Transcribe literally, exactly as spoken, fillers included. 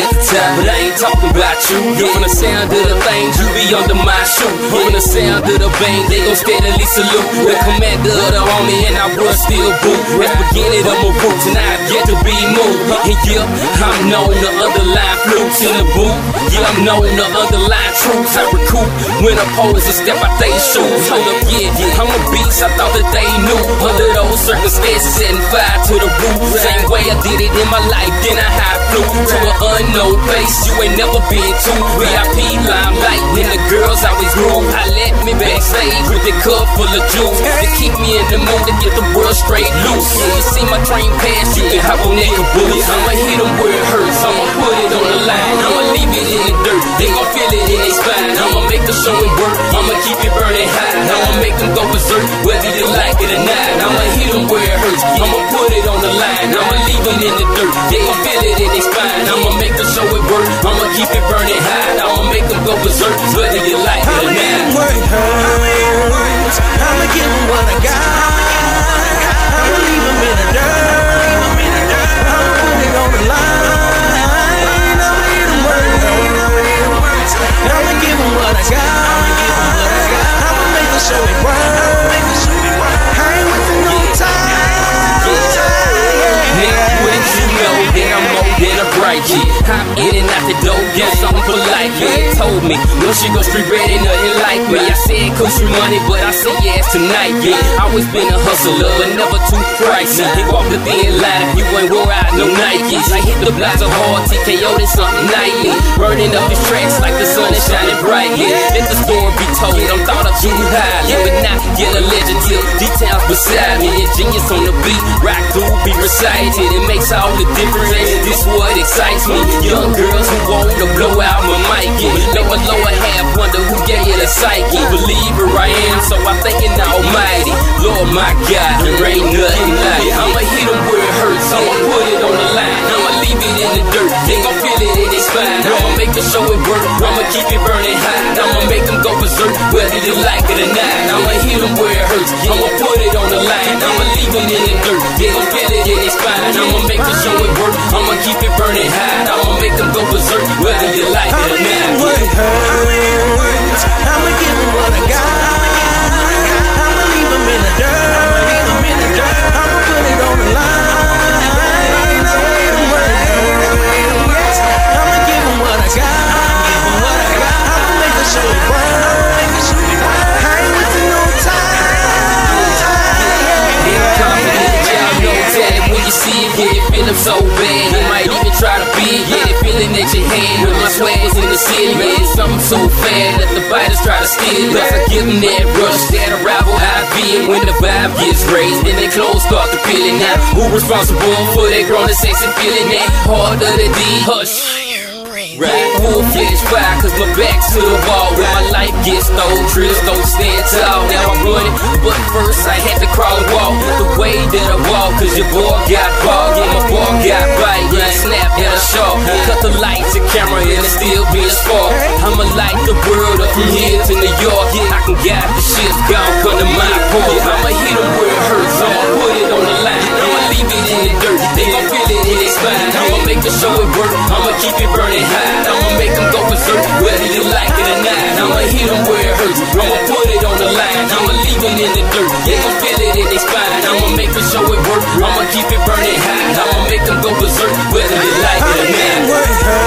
hit time, but I ain't talking about you. Yeah. From the sound of the things, you be under my shoe. From the sound of the bang, they gon' steadily salute. The commander of the army and I was still boot. That's beginning of my roots and I've yet to be moved. And yeah, I'm known to other live flutes in the booth. Yeah, I'm known to other live troops. I recoup when opposers step out they shoes. Hold up, yeah, yeah, I'm a beast, I thought that they knew. Under those circumstances, setting fire to the roof. Same way I did it in my life, then I high flew to an unknown place you ain't never been to. V I P limelight, then the girls always groove. I let me backstage with the cup full of juice to keep me in the mood to get the world straight loose. When you see my train pass, you can hop on that caboose. I'ma hit them where it hurts, I'ma put it on the line. I'ma leave it in the dirt, they gon' feel it in their spine. I'ma make the show and work, I'ma keep it burning hot. I'ma make them go berserk, whether you like it or not. I'ma hit them where it hurts, I'ma put it on the line. I'ma leave them in the dirt, they gon' feel it in their spine. I'ma make the show and work, I'ma keep it burning hot. I'ma make them go berserk, whether you like it or not. I'ma give them what I got, I'ma leave them in the dirt. Hop in and out the door, yes, I'm polite. Yeah, told me, no, she go street red and nothing like me. I said, coach you money, but I said yes tonight. Yeah, I always been a hustler, but never too pricey. He walked the thin line, if you ain't wore out no Nikes. I hit the block so hard, T K O, this something nightly. Burning up these tracks like the sun is shining brightly. Let the story be told, I'm thought of too highly. But not get a legend till details beside me. Ingenious on the beat, rock through, be recited. It makes all the difference, and this what excites me. Young girls who want to blow out my mic, yeah. Know a lower half wonder who gave it a psyche. Believer I am, so I'm thinking almighty. Lord my God, there ain't nothing like it. I'ma hit them where it hurts, I'ma put it on the line. I'ma leave it in the dirt, they gon' feel it in their spine. I'ma make the show it work, I'ma keep it burning hot. I'ma make them go berserk, whether you like it or not. I'ma hit them where it hurts, I'ma put it on the line. I'ma leave them in the dirt, they gon' feel it in their spine. I'ma make the show it work, I'ma keep it burning hot. I'ma make them go berserk, whether you like it or not. I'ma give them what I got, I'ma leave them in the dirt, I'ma leave them in the dirt, I'ma put it on the line. I'ma give them what I got, I'ma make them show it bright. I ain't wasting no time. Y'all know that when you see it, yeah, it feelin' so bad. You might even try to be it, feeling at your hand. When my swag is in the city, man, something so fat that the biters try to steal it. Plus I give them that rush, that arrival I V. When the vibe gets raised, then they clothes start to peel it. Now who responsible for that grown and sexy feeling? That hard of the D, hush. Right. Full fledged fire, cause my back's to the wall. When my life gets stole, trips don't stand tall. Now I'm running, but first I had to crawl and walk the way that I walk. Cause your boy got bogged, yeah, my boy got bite. Yeah, snap at a shark, cut the lights and camera and it still be a spark. I'ma light the world up from here to New York. Yeah, I can guide the shit, gone, come to my point. Yeah, I'ma hit them where it hurts, I'ma put it on the line. I'ma leave it in the dirt, they gon' feel it in their spine. I'ma make the show it work, I'ma keep it burning high. I'ma make them go berserk, whether you like it or not. I'ma hit them where it hurts, I'ma put it on the line. I'ma leave them in the dirt, they gon' feel it in their spine. I'ma make them show it work, I'ma keep it burning high. I'ma make them go berserk, whether you like it or not.